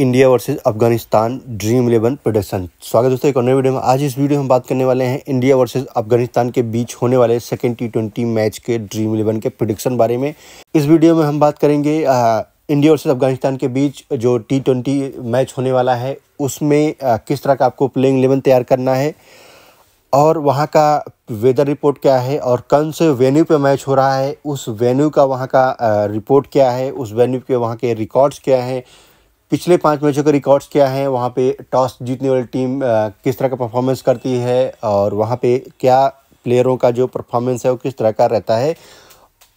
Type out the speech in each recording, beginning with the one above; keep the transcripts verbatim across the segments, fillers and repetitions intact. India versus Afghanistan dream eleven production. स्वागत है दोस्तों एक और नए वीडियो में। आज इस वीडियो में हम बात करने वाले हैं इंडिया वर्सेस अफगानिस्तान के बीच होने वाले सेकेंड टी ट्वेंटी मैच के ड्रीम इलेवन के प्रोडक्शन बारे में। इस वीडियो में हम बात करेंगे इंडिया वर्सेस अफगानिस्तान के बीच जो टी ट्वेंटी मैच होने वाला है उसमें आ, किस तरह का आपको प्लेइंग इलेवन तैयार करना है और वहाँ का वेदर रिपोर्ट क्या है और कौन से वेन्यू पे मैच हो रहा है, उस वेन्यू का वहाँ का रिपोर्ट क्या है, उस वेन्यू के वहाँ के रिकॉर्ड्स क्या हैं, पिछले पाँच मैचों के रिकॉर्ड्स क्या हैं, वहाँ पे टॉस जीतने वाली टीम किस तरह का परफॉर्मेंस करती है और वहाँ पे क्या प्लेयरों का जो परफॉर्मेंस है वो किस तरह का रहता है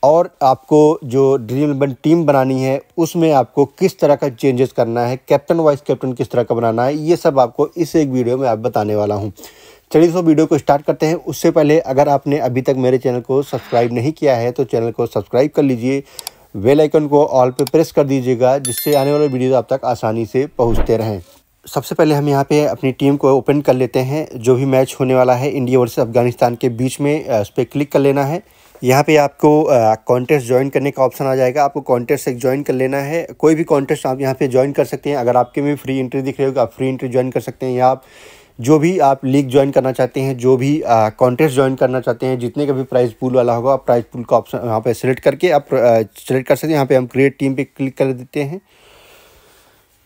और आपको जो ड्रीम इलेवन टीम बनानी है उसमें आपको किस तरह का चेंजेस करना है, कैप्टन वाइस कैप्टन किस तरह का बनाना है, ये सब आपको इस एक वीडियो में आप बताने वाला हूँ। चलिए दोस्तों वीडियो को स्टार्ट करते हैं। उससे पहले अगर आपने अभी तक मेरे चैनल को सब्सक्राइब नहीं किया है तो चैनल को सब्सक्राइब कर लीजिए, बेल आइकन को ऑल पे प्रेस कर दीजिएगा जिससे आने वाले वीडियोस आप तक आसानी से पहुंचते रहें। सबसे पहले हम यहाँ पे अपनी टीम को ओपन कर लेते हैं। जो भी मैच होने वाला है इंडिया वर्सेस अफगानिस्तान के बीच में, उस पर क्लिक कर लेना है। यहाँ पे आपको कॉन्टेस्ट ज्वाइन करने का ऑप्शन आ जाएगा, आपको कॉन्टेस्ट एक ज्वाइन कर लेना है। कोई भी कॉन्टेस्ट आप यहाँ पर ज्वाइन कर सकते हैं। अगर आपके में फ्री एंट्री दिख रही होगी आप फ्री एंट्री ज्वाइन कर सकते हैं, या आप जो भी आप लीग ज्वाइन करना चाहते हैं, जो भी कॉन्टेस्ट ज्वाइन करना चाहते हैं, जितने का भी प्राइस पूल वाला होगा आप प्राइस पूल का ऑप्शन यहाँ पे सेलेक्ट करके आप सेलेक्ट कर सकते हैं। यहाँ पे हम क्रिएट टीम पे क्लिक कर देते हैं।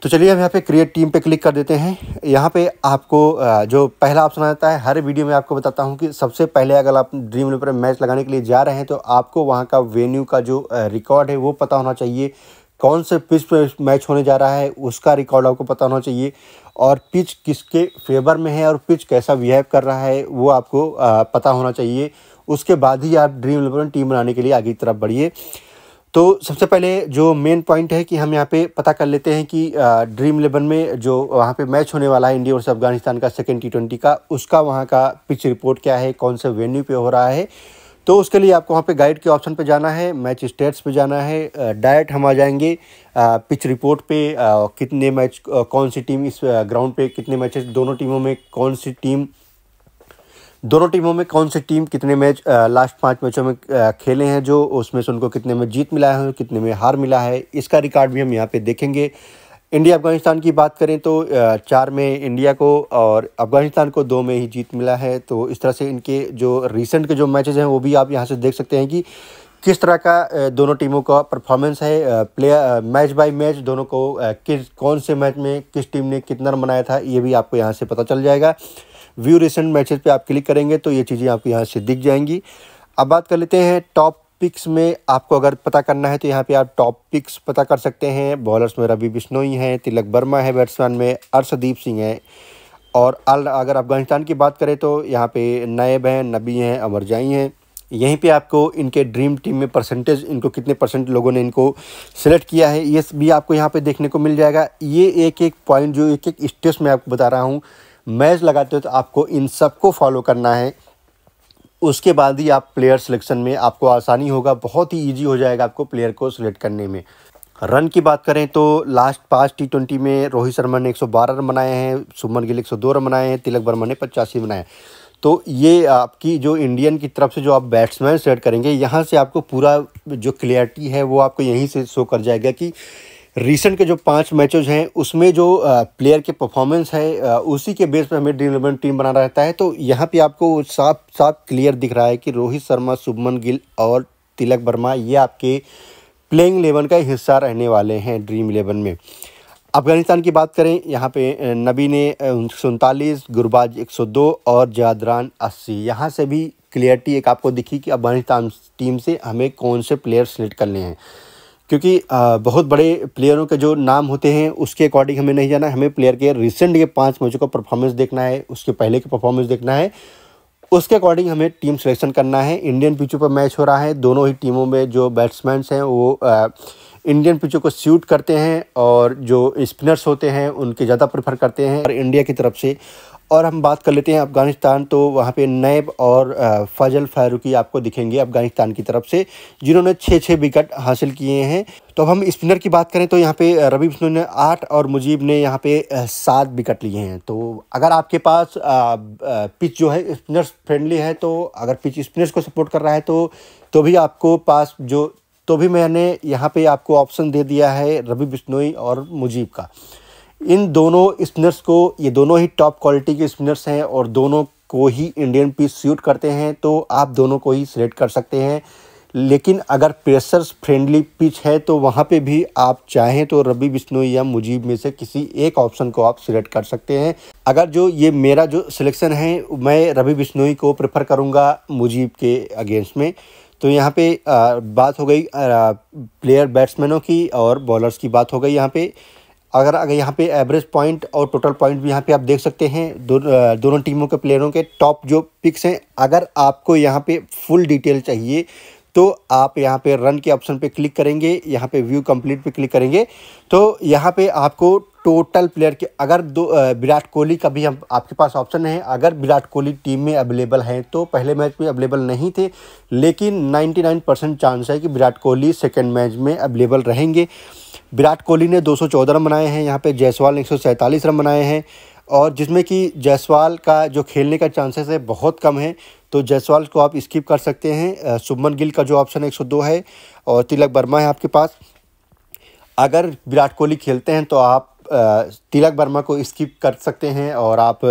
तो चलिए हम यहाँ पे क्रिएट टीम पे क्लिक कर देते हैं। यहाँ पे आपको आ, जो पहला ऑप्शन आता है, हर वीडियो में आपको बताता हूँ कि सबसे पहले अगर आप ड्रीम इलेवन मैच लगाने के लिए जा रहे हैं तो आपको वहाँ का वेन्यू का जो रिकॉर्ड है वो पता होना चाहिए, कौन से पिच पे मैच होने जा रहा है उसका रिकॉर्ड आपको पता होना चाहिए और पिच किसके फेवर में है और पिच कैसा बिहेव कर रहा है वो आपको आ, पता होना चाहिए। उसके बाद ही आप ड्रीम इलेवन टीम बनाने के लिए आगे की तरफ बढ़िए। तो सबसे पहले जो मेन पॉइंट है कि हम यहाँ पे पता कर लेते हैं कि आ, ड्रीम इलेवन में जो वहाँ पे मैच होने वाला है इंडिया वर्सेस अफगानिस्तान का सेकेंड टी ट्वेंटी का, उसका वहाँ का पिच रिपोर्ट क्या है, कौन से वेन्यू पर हो रहा है। तो उसके लिए आपको वहाँ पे गाइड के ऑप्शन पे जाना है, मैच स्टेट्स पे जाना है, डायरेक्ट हम आ जाएंगे पिच रिपोर्ट पे। कितने मैच कौन सी टीम इस ग्राउंड पे कितने मैचेस, दोनों टीमों में कौन सी टीम दोनों टीमों में कौन सी टीम कितने मैच लास्ट पांच मैचों में खेले हैं, जो उसमें से उनको कितने में जीत मिला है कितने में हार मिला है, इसका रिकॉर्ड भी हम यहाँ पर देखेंगे। इंडिया अफगानिस्तान की बात करें तो चार में इंडिया को और अफगानिस्तान को दो में ही जीत मिला है। तो इस तरह से इनके जो रिसेंट के जो मैचेस हैं वो भी आप यहां से देख सकते हैं कि किस तरह का दोनों टीमों का परफॉर्मेंस है। प्लेयर मैच बाय मैच दोनों को किस कौन से मैच में किस टीम ने कितना रन बनाया था ये भी आपको यहाँ से पता चल जाएगा। व्यू रिसेंट मैचेस पर आप क्लिक करेंगे तो ये चीज़ें आपको यहाँ से दिख जाएंगी। अब बात कर लेते हैं टॉप पिक्स में। आपको अगर पता करना है तो यहाँ पे आप टॉप पिक्स पता कर सकते हैं। बॉलर्स में रवि बिश्नोई हैं, तिलक वर्मा है, बैट्समैन में अर्शदीप सिंह हैं और अगर अफगानिस्तान की बात करें तो यहाँ पे नायब हैं, नबी हैं, अमरजाई हैं। यहीं पे आपको इनके ड्रीम टीम में परसेंटेज, इनको कितने परसेंट लोगों ने इनको सेलेक्ट किया है ये भी आपको यहाँ पर देखने को मिल जाएगा। ये एक एक पॉइंट जो एक एक स्टेप्स में आपको बता रहा हूँ, मैच लगाते हो तो आपको इन सबको फॉलो करना है। उसके बाद ही आप प्लेयर सिलेक्शन में आपको आसानी होगा, बहुत ही इजी हो जाएगा आपको प्लेयर को सिलेक्ट करने में। रन की बात करें तो लास्ट पाँच टी ट्वेंटी में रोहित शर्मा ने एक सौ बारह रन बनाए हैं, सुमन गिल एक सौ दो रन बनाए हैं, तिलक वर्मा ने पचासी बनाए। तो ये आपकी जो इंडियन की तरफ से जो आप बैट्समैन सेलेक्ट करेंगे यहाँ से आपको पूरा जो क्लियरिटी है वो आपको यहीं से शो कर जाएगा कि रिसेंट के जो पांच मैचेस हैं उसमें जो प्लेयर के परफॉर्मेंस है उसी के बेस पर हमें ड्रीम इलेवन टीम बना रहता है। तो यहाँ पे आपको साफ साफ क्लियर दिख रहा है कि रोहित शर्मा, शुभमन गिल और तिलक वर्मा ये आपके प्लेइंग इलेवन का हिस्सा रहने वाले हैं ड्रीम इलेवन में। अफगानिस्तान की बात करें यहाँ पे नबी ने उनतालीस, गुरबाज एक सौ दो और जादरान अस्सी। यहाँ से भी क्लियरिटी एक आपको दिखी कि अफगानिस्तान टीम से हमें कौन से प्लेयर सेलेक्ट करने हैं, क्योंकि बहुत बड़े प्लेयरों के जो नाम होते हैं उसके अकॉर्डिंग हमें नहीं जाना है। हमें प्लेयर के रिसेंट के पांच मैचों का परफॉर्मेंस देखना है, उसके पहले के परफॉर्मेंस देखना है, उसके अकॉर्डिंग हमें टीम सिलेक्शन करना है। इंडियन पिचों पर मैच हो रहा है, दोनों ही टीमों में जो बैट्समैन्स हैं वो इंडियन पिचों को सूट करते हैं और जो स्पिनर्स होते हैं उनके ज़्यादा प्रेफर करते हैं और इंडिया की तरफ से। और हम बात कर लेते हैं अफगानिस्तान, तो वहाँ पे नैब और फजल फारूकी आपको दिखेंगे अफगानिस्तान की तरफ से, जिन्होंने छः छः विकेट हासिल किए हैं। तो हम स्पिनर की बात करें तो यहाँ पे रवि बिश्नोई ने आठ और मुजीब ने यहाँ पे सात विकेट लिए हैं। तो अगर आपके पास पिच जो है स्पिनर्स फ्रेंडली है, तो अगर पिच स्पिनर्स को सपोर्ट कर रहा है तो, तो भी आपको पास जो तो भी मैंने यहाँ पर आपको ऑप्शन दे दिया है रवि बिश्नोई और मुजीब का। इन दोनों स्पिनर्स को, ये दोनों ही टॉप क्वालिटी के स्पिनर्स हैं और दोनों को ही इंडियन पिच सूट करते हैं, तो आप दोनों को ही सिलेक्ट कर सकते हैं। लेकिन अगर प्रेशर्स फ्रेंडली पिच है तो वहाँ पे भी आप चाहें तो रवि बिश्नोई या मुजीब में से किसी एक ऑप्शन को आप सिलेक्ट कर सकते हैं। अगर जो ये मेरा जो सिलेक्शन है, मैं रवि बिश्नोई को प्रेफर करूँगा मुजीब के अगेंस्ट में। तो यहाँ पे आ, बात हो गई आ, प्लेयर बैट्समैनों की और बॉलर्स की बात हो गई। यहाँ पे अगर अगर यहाँ पे एवरेज पॉइंट और टोटल पॉइंट भी यहाँ पे आप देख सकते हैं दो, दोनों टीमों के प्लेयरों के टॉप जो पिक्स हैं। अगर आपको यहाँ पे फुल डिटेल चाहिए तो आप यहाँ पे रन के ऑप्शन पे क्लिक करेंगे, यहाँ पे व्यू कंप्लीट पे क्लिक करेंगे तो यहाँ पे आपको टोटल प्लेयर के, अगर दो विराट कोहली का भी हम आपके पास ऑप्शन है, अगर विराट कोहली टीम में अवेलेबल हैं तो पहले मैच में अवेलेबल नहीं थे लेकिन निन्यानवे परसेंट चांस है कि विराट कोहली सेकेंड मैच में अवेलेबल रहेंगे। विराट कोहली ने दो सौ चौदह रन बनाए हैं, यहाँ पे जायसवाल ने एक सौ सैंतालीस रन बनाए हैं और जिसमें कि जायसवाल का जो खेलने का चांसेस है बहुत कम है, तो जायसवाल को आप स्किप कर सकते हैं। शुभमन गिल का जो ऑप्शन एक सौ दो है और तिलक वर्मा है आपके पास। अगर विराट कोहली खेलते हैं तो आप तिलक वर्मा को स्किप कर सकते हैं और आप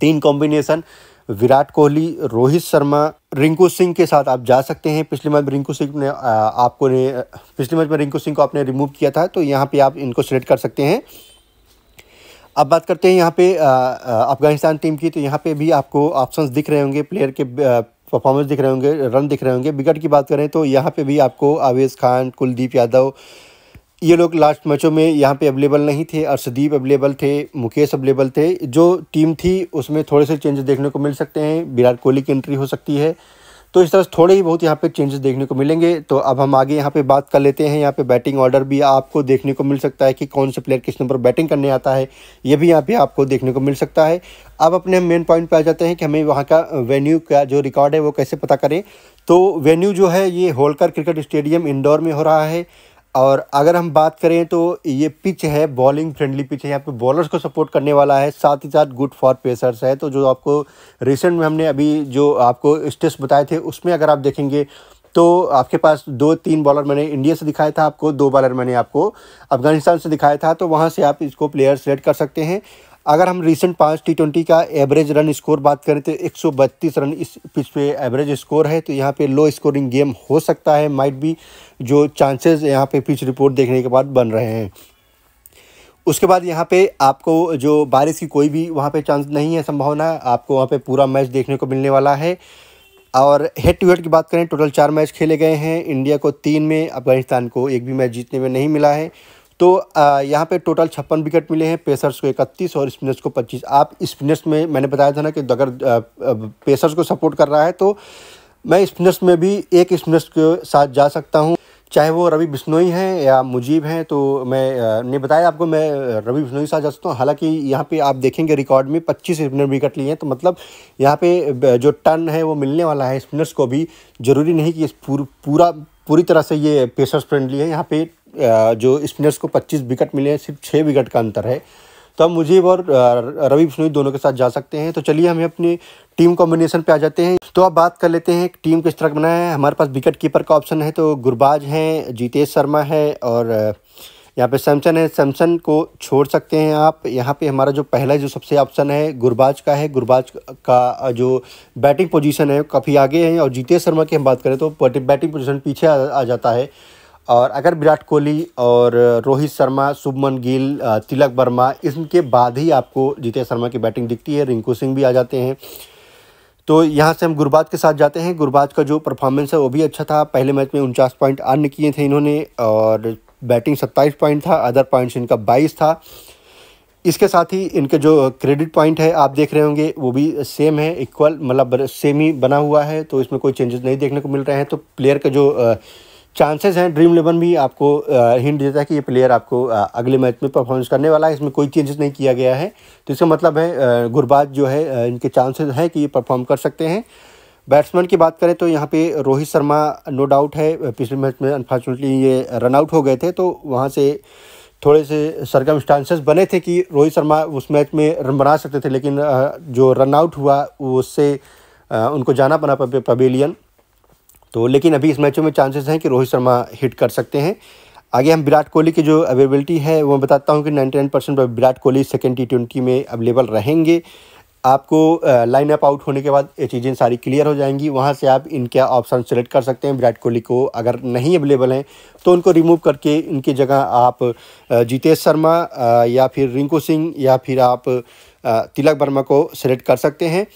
तीन कॉम्बिनेशन विराट कोहली, रोहित शर्मा, रिंकू सिंह के साथ आप जा सकते हैं। पिछले मैच में रिंकू सिंह ने आपको ने पिछले मैच में रिंकू सिंह को आपने रिमूव किया था तो यहाँ पे आप इनको सिलेक्ट कर सकते हैं। अब बात करते हैं यहाँ पे अफगानिस्तान टीम की, तो यहाँ पे भी आपको ऑप्शंस दिख रहे होंगे, प्लेयर के परफॉर्मेंस दिख रहे होंगे, रन दिख रहे होंगे। विकेट की बात करें तो यहाँ पे भी आपको आवेश खान, कुलदीप यादव, ये लोग लास्ट मैचों में यहाँ पे अवेलेबल नहीं थे। अर्शदीप अवेलेबल थे, मुकेश अवेलेबल थे। जो टीम थी उसमें थोड़े से चेंजेस देखने को मिल सकते हैं, विराट कोहली की एंट्री हो सकती है, तो इस तरह से थोड़े ही बहुत यहाँ पे चेंजेस देखने को मिलेंगे। तो अब हम आगे यहाँ पे बात कर लेते हैं। यहाँ पे बैटिंग ऑर्डर भी आपको देखने को मिल सकता है कि कौन से प्लेयर किस नंबर बैटिंग करने आता है, ये भी यहाँ पे आपको देखने को मिल सकता है। अब अपने मेन पॉइंट पे आ जाते हैं कि हमें वहाँ का वेन्यू का जो रिकॉर्ड है वो कैसे पता करें। तो वेन्यू जो है ये होलकर क्रिकेट स्टेडियम इंदौर में हो रहा है और अगर हम बात करें तो ये पिच है बॉलिंग फ्रेंडली पिच है, यहाँ पे बॉलर्स को सपोर्ट करने वाला है, साथ ही साथ गुड फॉर पेसर्स है। तो जो आपको रिसेंट में हमने अभी जो आपको टेस्ट बताए थे उसमें अगर आप देखेंगे तो आपके पास दो तीन बॉलर मैंने इंडिया से दिखाया था आपको, दो बॉलर मैंने आपको अफगानिस्तान से दिखाया था, तो वहाँ से आप इसको प्लेयर सेलेक्ट कर सकते हैं। अगर हम रिसेंट पाँच टी ट्वेंटी का एवरेज रन स्कोर बात करें तो एक सौ बत्तीस रन इस पिच पे एवरेज स्कोर है, तो यहाँ पे लो स्कोरिंग गेम हो सकता है, माइट भी जो चांसेस यहाँ पे पिच रिपोर्ट देखने के बाद बन रहे हैं। उसके बाद यहाँ पे आपको जो बारिश की कोई भी वहाँ पे चांस नहीं है, संभावना आपको वहाँ पे पूरा मैच देखने को मिलने वाला है। और हेड टू हेड की बात करें, टोटल चार मैच खेले गए हैं, इंडिया को तीन में, अफगानिस्तान को एक भी मैच जीतने में नहीं मिला है। तो यहाँ पे टोटल छप्पन विकेट मिले हैं, पेसर्स को इकतीस और स्पिनर्स को पच्चीस। आप स्पिनर्स में मैंने बताया था ना कि अगर पेसर्स को सपोर्ट कर रहा है तो मैं स्पिनर्स में भी एक स्पिनर्स के साथ जा सकता हूँ, चाहे वो रवि बिश्नोई हैं या मुजीब हैं। तो मैं ने बताया आपको मैं रवि बिश्नोई के साथ जा सकता हूँ। हालाँकि यहाँ पे आप देखेंगे रिकॉर्ड में पच्चीस स्पिनर विकेट लिए हैं, तो मतलब यहाँ पे जो टर्न है वो मिलने वाला है स्पिनर्स को भी। ज़रूरी नहीं कि पूरा पूरी तरह से ये पेसर्स फ्रेंडली है, यहाँ पे जो स्पिनर्स को पच्चीस विकेट मिले हैं, सिर्फ छः विकेट का अंतर है। तो हम मुजीब और रवि बिश्नोई दोनों के साथ जा सकते हैं। तो चलिए हमें अपनी टीम कॉम्बिनेशन पे आ जाते हैं। तो अब बात कर लेते हैं टीम किस तरह बनाया है। हमारे पास विकेट कीपर का ऑप्शन है, तो गुरबाज हैं, जितेश शर्मा है और यहाँ पे सैमसन है। सैमसन को छोड़ सकते हैं आप। यहाँ पे हमारा जो पहला जो सबसे ऑप्शन है गुरबाज का है, गुरबाज का जो बैटिंग पोजीशन है काफ़ी आगे है और जितेश शर्मा की हम बात करें तो बैटिंग पोजीशन पीछे आ जाता है। और अगर विराट कोहली और रोहित शर्मा, शुभमन गिल, तिलक वर्मा, इनके बाद ही आपको जितेश शर्मा की बैटिंग दिखती है। रिंकू सिंह भी आ जाते हैं। तो यहाँ से हम गुरबाज के साथ जाते हैं। गुरबाज का जो परफॉर्मेंस है वो भी अच्छा था, पहले मैच में उनचास पॉइंट अर्न किए थे इन्होंने और बैटिंग सत्ताईस पॉइंट था, अदर पॉइंट्स इनका बाईस था। इसके साथ ही इनके जो क्रेडिट पॉइंट है आप देख रहे होंगे वो भी सेम है, इक्वल मतलब सेम ही बना हुआ है, तो इसमें कोई चेंजेस नहीं देखने को मिल रहे हैं। तो प्लेयर का जो चांसेस हैं, ड्रीम इलेवन भी आपको हिंट देता है कि ये प्लेयर आपको अगले मैच में परफॉर्मेंस करने वाला है, इसमें कोई चेंजेस नहीं किया गया है। तो इसका मतलब है गुरबाज जो है इनके चांसेस हैं कि ये परफॉर्म कर सकते हैं। बैट्समैन की बात करें तो यहाँ पे रोहित शर्मा नो डाउट है, पिछले मैच में अनफॉर्चुनेटली ये रन आउट हो गए थे, तो वहाँ से थोड़े से सर्कमस्टांसेस बने थे कि रोहित शर्मा उस मैच में रन बना सकते थे, लेकिन जो रन आउट हुआ उससे उनको जाना पड़ा पवेलियन। तो लेकिन अभी इस मैचों में चांसेस हैं कि रोहित शर्मा हिट कर सकते हैं। आगे हम विराट कोहली की जो अवेलेबिलिटी है वो बताता हूँ कि निन्यानवे परसेंट पर Virat Kohli second T twenty में अवेलेबल रहेंगे। आपको लाइनअप आउट होने के बाद ये चीज़ें सारी क्लियर हो जाएंगी, वहाँ से आप इनका ऑप्शन सेलेक्ट कर सकते हैं। विराट कोहली को अगर नहीं अवेलेबल हैं तो उनको रिमूव करके इनकी जगह आप जितेश शर्मा या फिर रिंकू सिंह या फिर आप तिलक वर्मा को सेलेक्ट कर सकते हैं।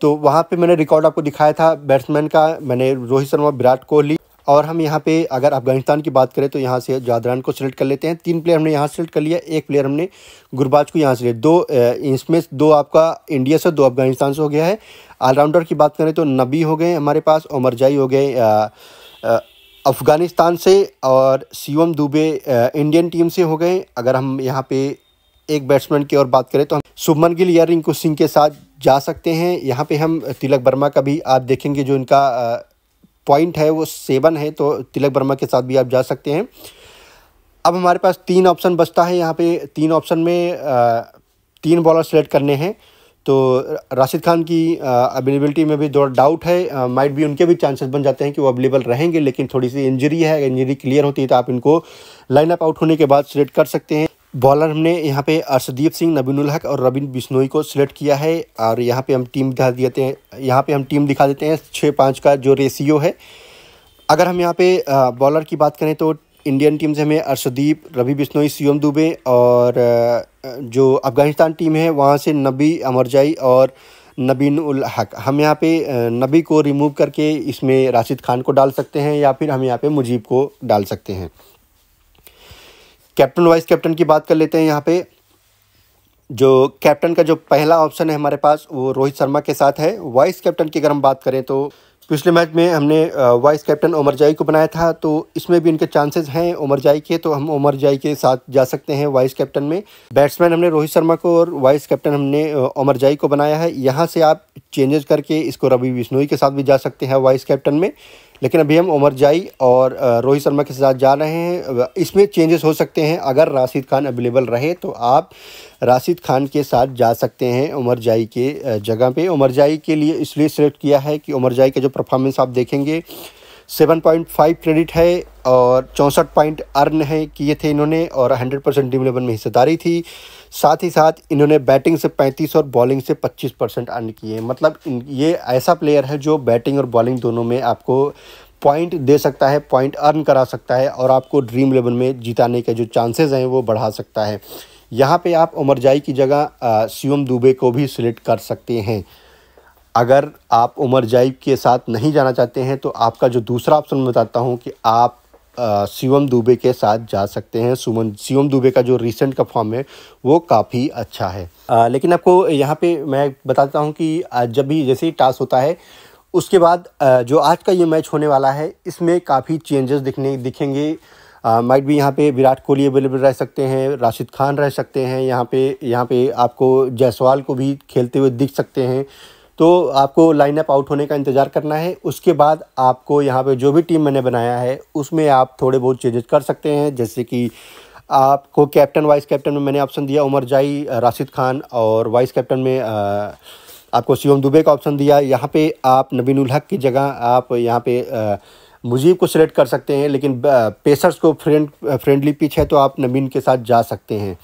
तो वहाँ पे मैंने रिकॉर्ड आपको दिखाया था बैट्समैन का, मैंने रोहित शर्मा, विराट कोहली, और हम यहाँ पे अगर अफगानिस्तान की बात करें तो यहाँ से जादरान को सिलेक्ट कर लेते हैं। तीन प्लेयर हमने यहाँ सेलेक्ट कर लिया, एक प्लेयर हमने गुरबाज को यहाँ से, दो इसमें दो आपका इंडिया से, दो अफगानिस्तान से हो गया है। ऑलराउंडर की बात करें तो नबी हो गए हमारे पास, ओमरजाई हो गए अफगानिस्तान से, और शिवम दुबे इंडियन टीम से हो गए। अगर हम यहाँ पर एक बैट्समैन की और बात करें तो हम शुभमन गिल या रिंकू सिंह के साथ जा सकते हैं। यहाँ पे हम तिलक वर्मा का भी आप देखेंगे जो इनका पॉइंट है वो सेवन है, तो तिलक वर्मा के साथ भी आप जा सकते हैं। अब हमारे पास तीन ऑप्शन बचता है, यहाँ पे तीन ऑप्शन में आ, तीन बॉलर सेलेक्ट करने हैं। तो राशिद खान की अवेलेबिलिटी में भी थोड़ा डाउट है, माइट भी उनके भी चांसेस बन जाते हैं कि वो अवेलेबल रहेंगे, लेकिन थोड़ी सी इंजरी है, इंजरी क्लियर होती है तो आप इनको लाइनअप आउट होने के बाद सेलेक्ट कर सकते हैं। बॉलर हमने यहाँ पे अर्शदीप सिंह, नवीन-उल-हक और रवि बिश्नोई को सिलेक्ट किया है, और यहाँ पे हम टीम दिखा देते हैं यहाँ पे हम टीम दिखा देते हैं छः पाँच का जो रेशियो है। अगर हम यहाँ पे बॉलर की बात करें तो इंडियन टीम से हमें अर्शदीप, रवि बिश्नोई, शिवम दुबे, और जो अफगानिस्तान टीम है वहाँ से नबी, अमरजाई और नवीन-उल-हक। हम यहाँ पे नबी को रिमूव करके इसमें राशिद खान को डाल सकते हैं, या फिर हम यहाँ पे मुजीब को डाल सकते हैं। कैप्टन वाइस कैप्टन की बात कर लेते हैं। यहाँ पे जो कैप्टन का जो पहला ऑप्शन है हमारे पास वो रोहित शर्मा के साथ है। वाइस कैप्टन की अगर हम बात करें तो पिछले मैच में हमने वाइस कैप्टन ओमरजाई को बनाया था, तो इसमें भी इनके चांसेस हैं ओमरजाई के, तो हम ओमरजाई के साथ जा सकते हैं वाइस कैप्टन में। बैट्समैन हमने रोहित शर्मा को और वाइस कैप्टन हमने ओमरजाई को बनाया है। यहाँ से आप चेंजेस करके इसको रवि बिश्नोई के साथ भी जा सकते हैं वाइस कैप्टन में, लेकिन अभी हम ओमरजाई और रोहित शर्मा के साथ जा रहे हैं। इसमें चेंजेस हो सकते हैं, अगर राशिद खान अवेलेबल रहे तो आप राशिद खान के साथ जा सकते हैं ओमरजाई के जगह पे। ओमरजाई के लिए इसलिए सेलेक्ट किया है कि ओमरजाई का जो परफॉर्मेंस आप देखेंगे सात पॉइंट पाँच क्रेडिट है और चौंसठ पॉइंट अर्न है किए थे इन्होंने, और हंड्रेड परसेंट ड्रीम इलेवन में हिस्सेदारी थी। साथ ही साथ इन्होंने बैटिंग से पैंतीस और बॉलिंग से पच्चीस परसेंट अर्न किए हैं। मतलब ये ऐसा प्लेयर है जो बैटिंग और बॉलिंग दोनों में आपको पॉइंट दे सकता है, पॉइंट अर्न करा सकता है, और आपको ड्रीम इलेवन में जिताने के जो चांसेस हैं वो बढ़ा सकता है। यहाँ पे आप ओमरजाई की जगह शिवम दुबे को भी सिलेक्ट कर सकते हैं। अगर आप ओमरजाई के साथ नहीं जाना चाहते हैं तो आपका जो दूसरा ऑप्शन बताता हूं कि आप शिवम दुबे के साथ जा सकते हैं। सुमन शिवम दुबे का जो रिसेंट का फॉर्म है वो काफ़ी अच्छा है। आ, लेकिन आपको यहां पे मैं बताता हूं कि जब भी जैसे ही टास्क होता है उसके बाद आ, जो आज का ये मैच होने वाला है इसमें काफ़ी चेंजेस दिखने दिखेंगे। माइट भी यहाँ पे विराट कोहली अवेलेबल रह सकते हैं, राशिद खान रह सकते हैं, यहाँ पे यहाँ पे आपको जायसवाल को भी खेलते हुए दिख सकते हैं। तो आपको लाइनअप आउट होने का इंतज़ार करना है। उसके बाद आपको यहाँ पे जो भी टीम मैंने बनाया है उसमें आप थोड़े बहुत चेंजेस कर सकते हैं, जैसे कि आपको कैप्टन वाइस कैप्टन में मैंने ऑप्शन दिया ओमरजाई, राशिद खान, और वाइस कैप्टन में आ, आपको शिवम दुबे का ऑप्शन दिया। यहाँ पे आप नवीन-उल-हक की जगह आप यहाँ पे आ, मुजीब को सिलेक्ट कर सकते हैं, लेकिन पेसर्स को फ्रेंड फ्रेंडली पिच है तो आप नवीन के साथ जा सकते हैं।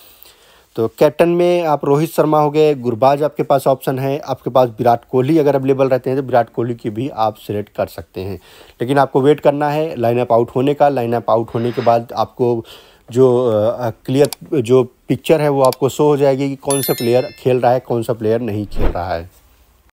तो कैप्टन में आप रोहित शर्मा हो गए, गुरबाज आपके पास ऑप्शन है, आपके पास विराट कोहली अगर अवेलेबल रहते हैं तो विराट कोहली की भी आप सेलेक्ट कर सकते हैं। लेकिन आपको वेट करना है लाइनअप आउट होने का। लाइनअप आउट होने के बाद आपको जो क्लियर जो पिक्चर है वो आपको शो हो जाएगी कि कौन सा प्लेयर खेल रहा है, कौन सा प्लेयर नहीं खेल रहा है।